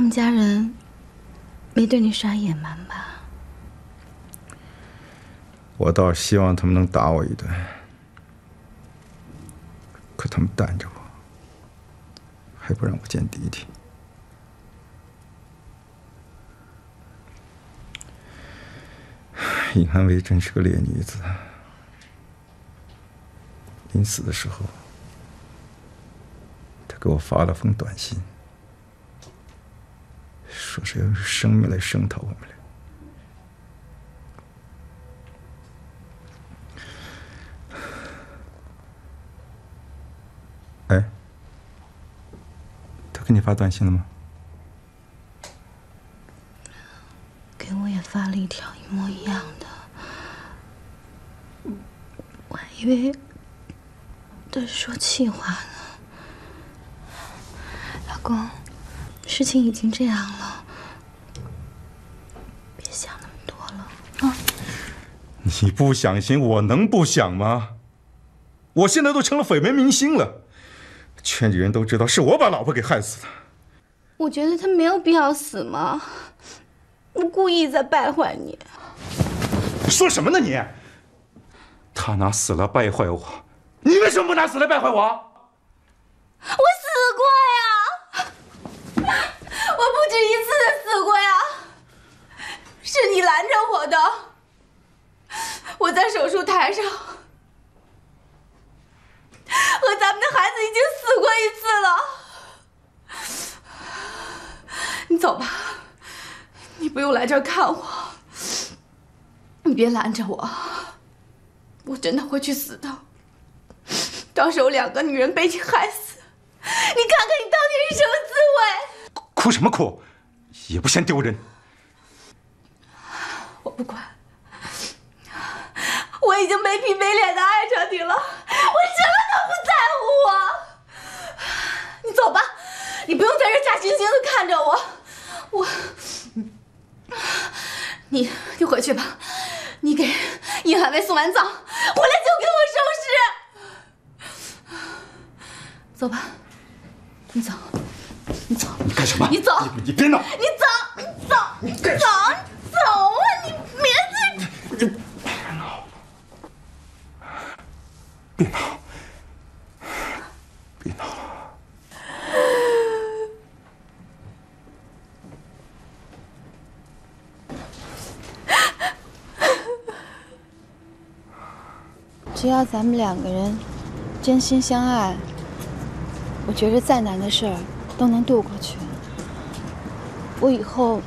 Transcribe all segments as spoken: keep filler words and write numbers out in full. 他们家人没对你耍野蛮吧？我倒希望他们能打我一顿，可他们担着我，还不让我见弟弟。尹寒薇真是个烈女子，临死的时候，她给我发了封短信。 说是要用生命来声讨我们俩。哎，他给你发短信了吗？给我也发了一条一模一样的，我还以为他是说气话呢。老公，事情已经这样了。 你不想行，我能不想吗？我现在都成了绯闻明星了，圈里人都知道是我把老婆给害死的。我觉得他没有必要死嘛，我故意在败坏你。你说什么呢你？他拿死来败坏我，你为什么不拿死来败坏我？我死过呀，我不止一次的死过呀，是你拦着我的。 我在手术台上和咱们的孩子已经死过一次了。你走吧，你不用来这儿看我，你别拦着我，我真的会去死的。到时候两个女人被你害死，你看看你到底是什么滋味？哭什么哭，也不嫌丢人。我不管。 我已经没皮没脸的爱上你了，我什么都不在乎啊！你走吧，你不用在这假惺惺的看着我，我，你你回去吧，你给尹海薇送完葬，回来就给我收拾。走吧，你走，你走，你干什么？你走，你别闹，你走，你走，你干什么？走啊，你别自己。 别闹！别闹了！只要咱们两个人真心相爱，我觉着再难的事儿都能度过去。我以后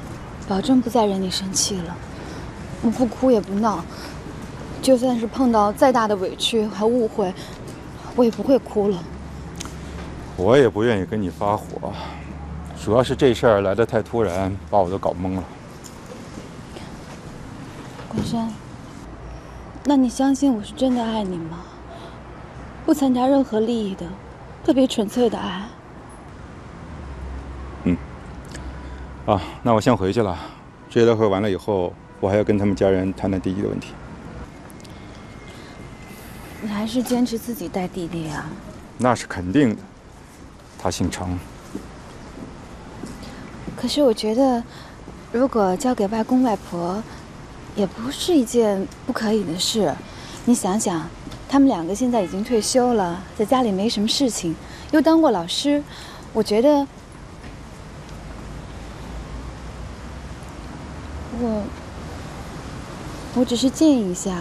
保证不再惹你生气了，我不哭也不闹。 就算是碰到再大的委屈还误会，我也不会哭了。我也不愿意跟你发火，主要是这事儿来得太突然，把我都搞懵了。关山，那你相信我是真的爱你吗？不掺杂任何利益的，特别纯粹的爱。嗯。啊，那我先回去了。这聊会完了以后，我还要跟他们家人谈谈弟弟的问题。 你还是坚持自己带弟弟啊？那是肯定的，他姓程。可是我觉得，如果交给外公外婆，也不是一件不可以的事。你想想，他们两个现在已经退休了，在家里没什么事情，又当过老师，我觉得，我，我只是建议一下。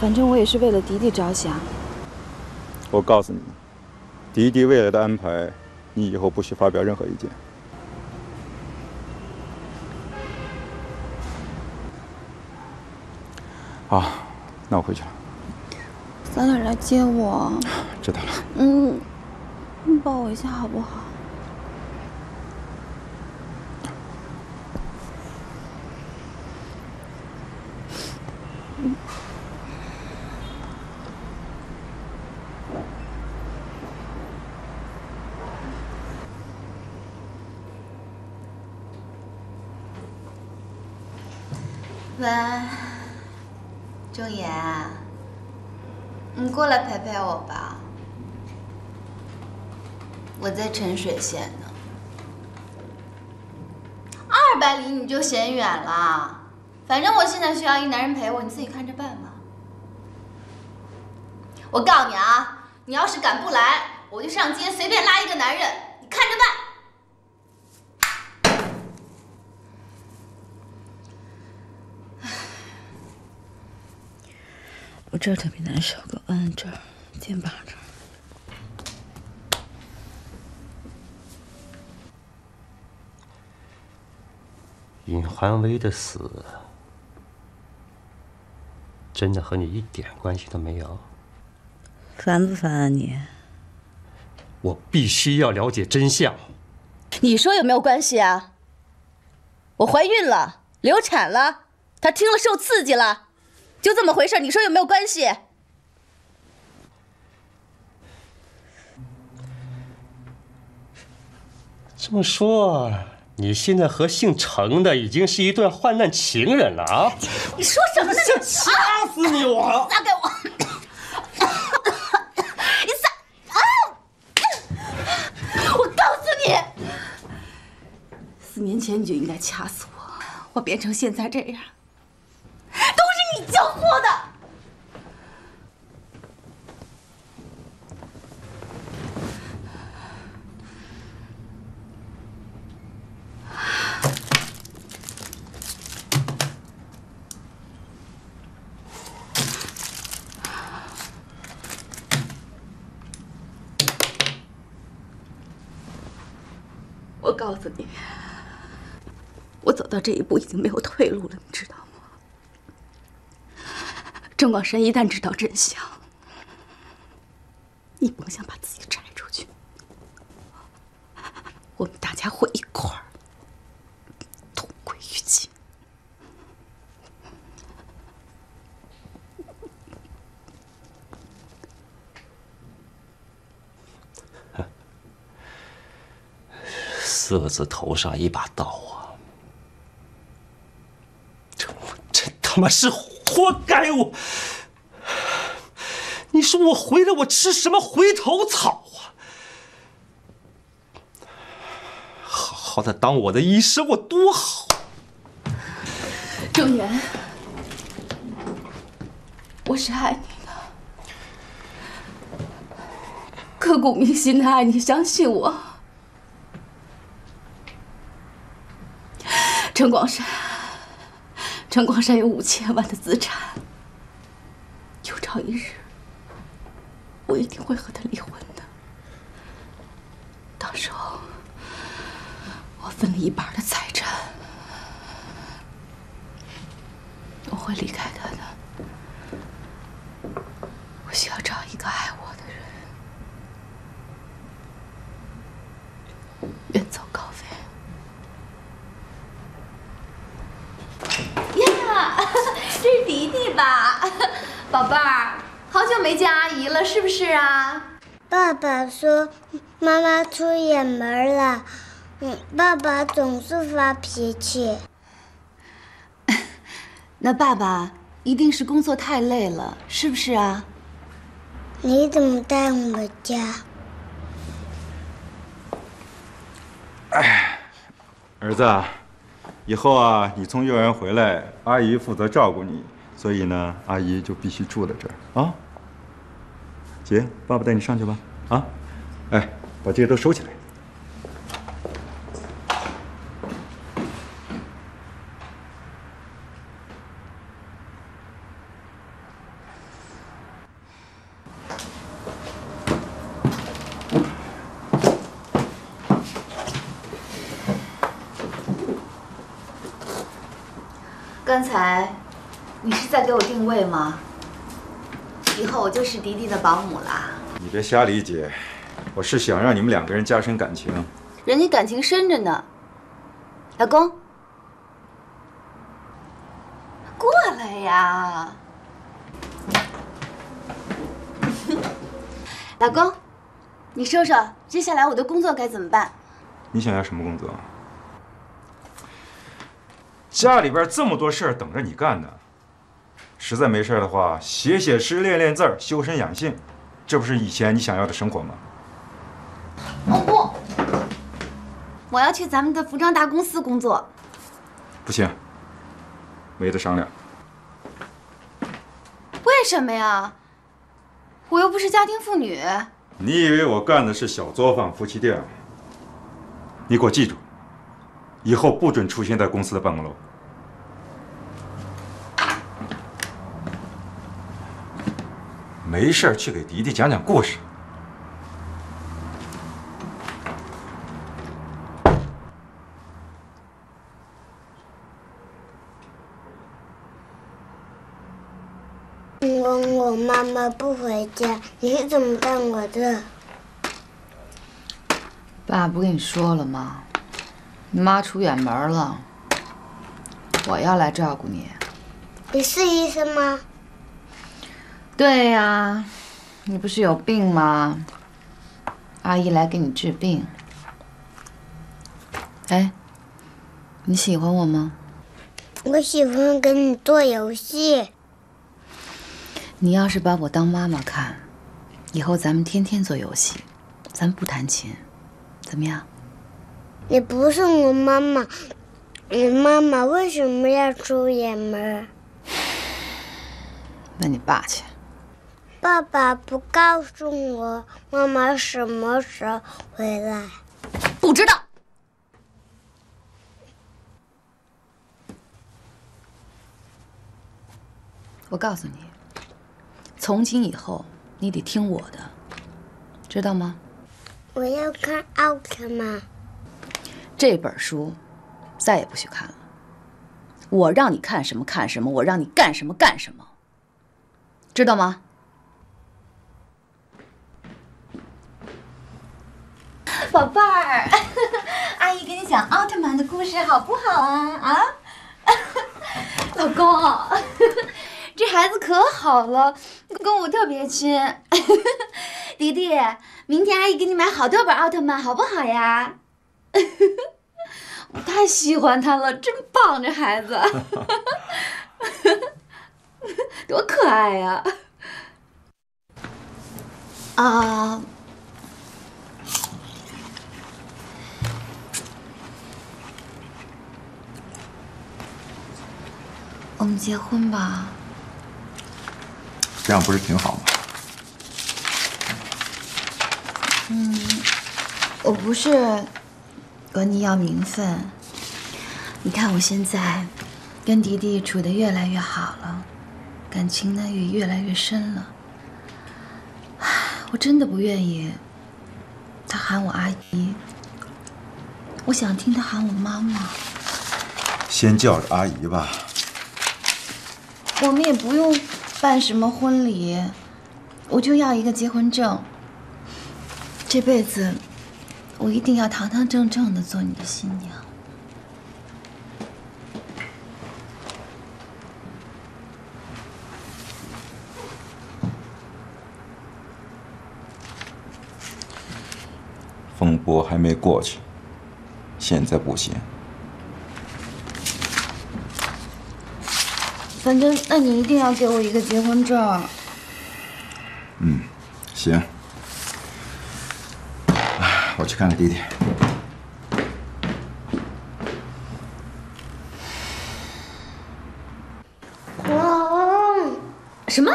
反正我也是为了迪迪着想。我告诉你，迪迪未来的安排，你以后不许发表任何意见。好，那我回去了。早点来接我。知道了。嗯，你抱我一下好不好？嗯。 喂，仲言，你过来陪陪我吧，我在沉水县呢。二百里你就嫌远了。反正我现在需要一男人陪我，你自己看着办吧。我告诉你啊，你要是敢不来，我就上街随便拉一个男人，你看着办。 我这儿特别难受，给我按按这儿，肩膀这儿。尹寒薇的死真的和你一点关系都没有？烦不烦啊你？我必须要了解真相。你说有没有关系啊？我怀孕了，流产了，她听了受刺激了。 就这么回事，你说有没有关系？这么说，你现在和姓程的已经是一对患难情人了啊！你说什么呢？想掐死你我！我撒给我！你撒啊！我告诉你，四年前你就应该掐死我，我变成现在这样。 你教唆的，我告诉你，我走到这一步已经没有退路了，你知道吗？ 郑广山一旦知道真相，你甭想把自己摘出去，我们大家会一块儿同归于尽。四个字，头上一把刀啊！这我真他妈是火！ 活该我！你说我回来，我吃什么回头草啊？好好的当我的医生，我多好！郑源，我是爱你的，刻骨铭心的爱你，相信我。陈广山。 陈广山有五千万的资产，有朝一日，我一定会和他离婚的。到时候，我分了一半的财产，我会离开他的。我需要找一个爱我的人，远走高飞。 这是迪迪吧，宝贝儿，好久没见阿姨了，是不是啊？爸爸说妈妈出远门了，嗯，爸爸总是发脾气。那爸爸一定是工作太累了，是不是啊？你怎么带我家？哎，儿子啊。 以后啊，你从幼儿园回来，阿姨负责照顾你，所以呢，阿姨就必须住在这儿啊。姐，爸爸带你上去吧，啊，哎，把这些都收起来。刚才你是在给我定位吗？以后我就是迪迪的保姆啦。你别瞎理解，我是想让你们两个人加深感情。人家感情深着呢。老公，过来呀！老公，你说说接下来我的工作该怎么办？你想要什么工作？ 家里边这么多事儿等着你干呢，实在没事的话，写写诗、练练字儿、修身养性，这不是以前你想要的生活吗？我不，我要去咱们的服装大公司工作。不行，没得商量。为什么呀？我又不是家庭妇女。你以为我干的是小作坊、夫妻店？你给我记住，以后不准出现在公司的办公楼。 没事儿，去给迪迪讲讲故事。我我妈妈不回家，你怎么干我的？爸不跟你说了吗？你妈出远门了，我要来照顾你。你是医生吗？ 对呀，你不是有病吗？阿姨来给你治病。哎，你喜欢我吗？我喜欢跟你做游戏。你要是把我当妈妈看，以后咱们天天做游戏，咱们不弹琴，怎么样？你不是我妈妈，你妈妈为什么要出远门？那你爸去。 爸爸不告诉我妈妈什么时候回来，不知道。我告诉你，从今以后你得听我的，知道吗？我要看奥特曼。这本书再也不许看了。我让你看什么看什么，我让你干什么干什么，知道吗？ 宝贝儿，阿姨给你讲奥特曼的故事，好不好啊？啊，老公，这孩子可好了，跟我特别亲。迪迪，明天阿姨给你买好多本奥特曼，好不好呀？我太喜欢他了，真棒，这孩子，多可爱呀！啊。 我们结婚吧，这样不是挺好吗？嗯，我不是管你要名分。你看我现在跟迪迪处得越来越好了，感情呢也越来越深了。我真的不愿意他喊我阿姨，我想听他喊我妈妈。先叫着阿姨吧。 我们也不用办什么婚礼，我就要一个结婚证。这辈子，我一定要堂堂正正的做你的新娘。风波还没过去，现在不行。 反正，那你一定要给我一个结婚证。嗯，行。我去看看弟弟。恐龙。什么？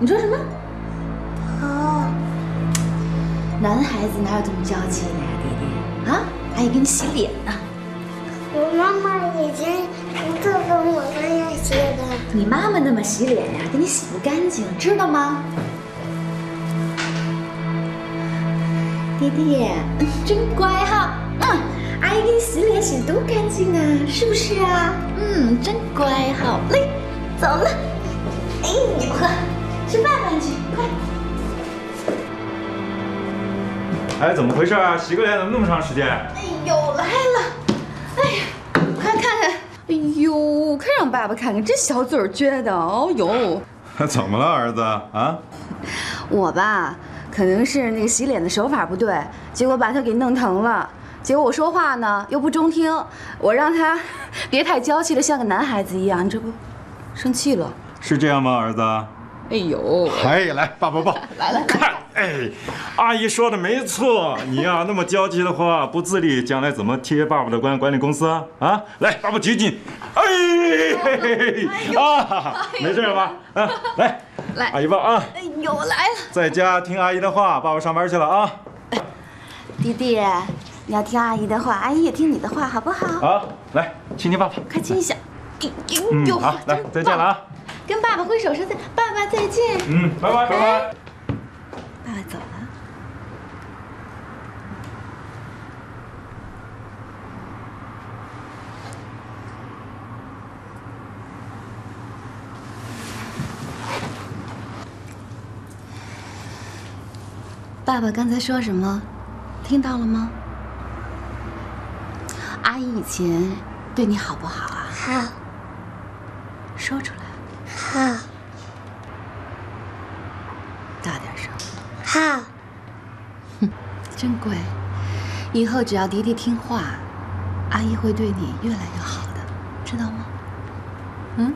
你说什么？哦。男孩子哪有这么娇气的呀，弟弟？啊，阿姨给你洗脸呢。我妈妈已经。 这跟我那样洗的，你妈妈那么洗脸呀、啊，给你洗不干净，知道吗？弟弟，真乖哈、啊，嗯，阿姨给你洗脸洗得多干净啊，是不是啊？嗯，真乖，好嘞，走了。哎，你快吃饭饭去，快！哎，怎么回事啊？洗个脸怎么那么长时间？哎呦，来了。 哎呦，快让爸爸看看，这小嘴撅的，哦呦！怎么了，儿子啊？我吧，可能是那个洗脸的手法不对，结果把他给弄疼了。结果我说话呢又不中听，我让他别太娇气了，像个男孩子一样，这不，生气了。是这样吗，儿子？哎呦！哎，来，爸爸抱。来来，看，哎，阿姨说的没错，你呀、啊、那么娇气的话，不自立，将来怎么贴爸爸的管管理公司啊？啊，来，爸爸举举。哎，啊，没事吧？啊，来，来，阿姨抱啊。哎呦，来了。在家听阿姨的话，爸爸上班去了啊。弟弟，你要听阿姨的话，阿姨也听你的话，好不好？啊，来，亲亲爸爸。快亲一下。嗯，好，来，再见了啊。 跟爸爸挥手说再，爸爸再见。嗯，拜拜拜拜。爸爸走了。爸爸刚才说什么？听到了吗？阿姨以前对你好不好啊？好。说出来。 好，大点声。好，哼，真乖。以后只要迪迪听话，阿姨会对你越来越好的，知道吗？嗯。